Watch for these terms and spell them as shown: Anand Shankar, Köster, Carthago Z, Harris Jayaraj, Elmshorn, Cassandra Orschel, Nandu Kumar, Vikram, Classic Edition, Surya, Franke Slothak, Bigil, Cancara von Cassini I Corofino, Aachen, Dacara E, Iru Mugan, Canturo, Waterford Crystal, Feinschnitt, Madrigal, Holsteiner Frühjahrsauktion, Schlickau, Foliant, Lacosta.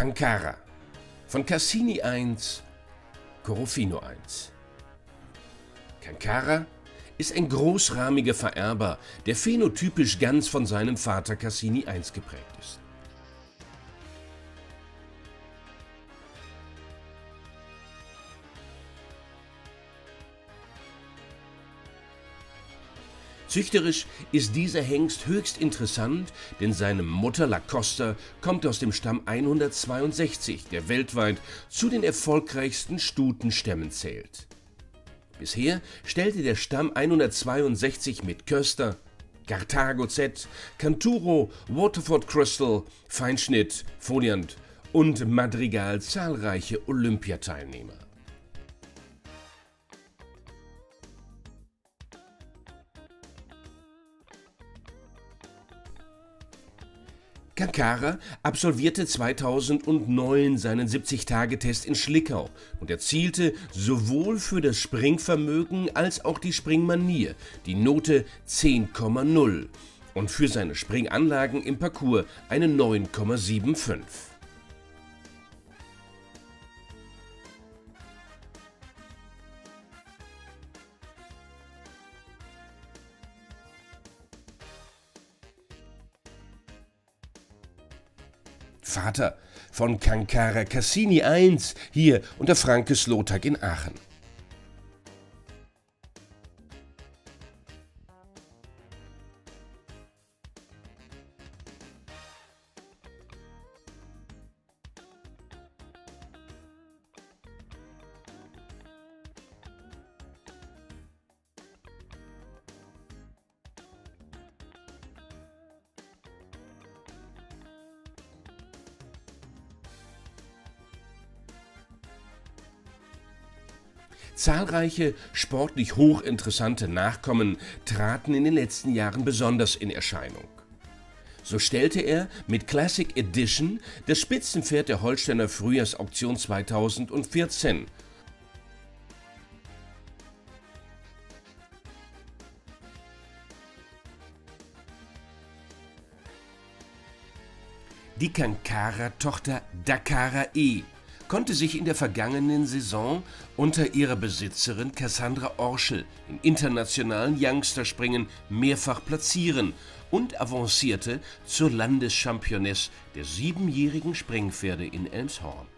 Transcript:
Cancara von Cassini I Corofino I. Cancara ist ein großrahmiger Vererber, der phänotypisch ganz von seinem Vater Cassini I geprägt ist. Züchterisch ist dieser Hengst höchst interessant, denn seine Mutter Lacosta kommt aus dem Stamm 162, der weltweit zu den erfolgreichsten Stutenstämmen zählt. Bisher stellte der Stamm 162 mit Köster, Carthago Z, Canturo, Waterford Crystal, Feinschnitt, Foliant und Madrigal zahlreiche Olympiateilnehmer. Cancara absolvierte 2009 seinen 70-Tage-Test in Schlickau und erzielte sowohl für das Springvermögen als auch die Springmanier die Note 10,0 und für seine Springanlagen im Parcours eine 9,75. Vater von Cancara Cassini I, hier unter Franke Slothak in Aachen. Zahlreiche sportlich hochinteressante Nachkommen traten in den letzten Jahren besonders in Erscheinung. So stellte er mit Classic Edition das Spitzenpferd der Holsteiner Frühjahrsauktion 2014 die Cancara-Tochter Dacara E. konnte sich in der vergangenen Saison unter ihrer Besitzerin Cassandra Orschel in internationalen Youngsterspringen mehrfach platzieren und avancierte zur Landeschampioness der 7-jährigen Springpferde in Elmshorn.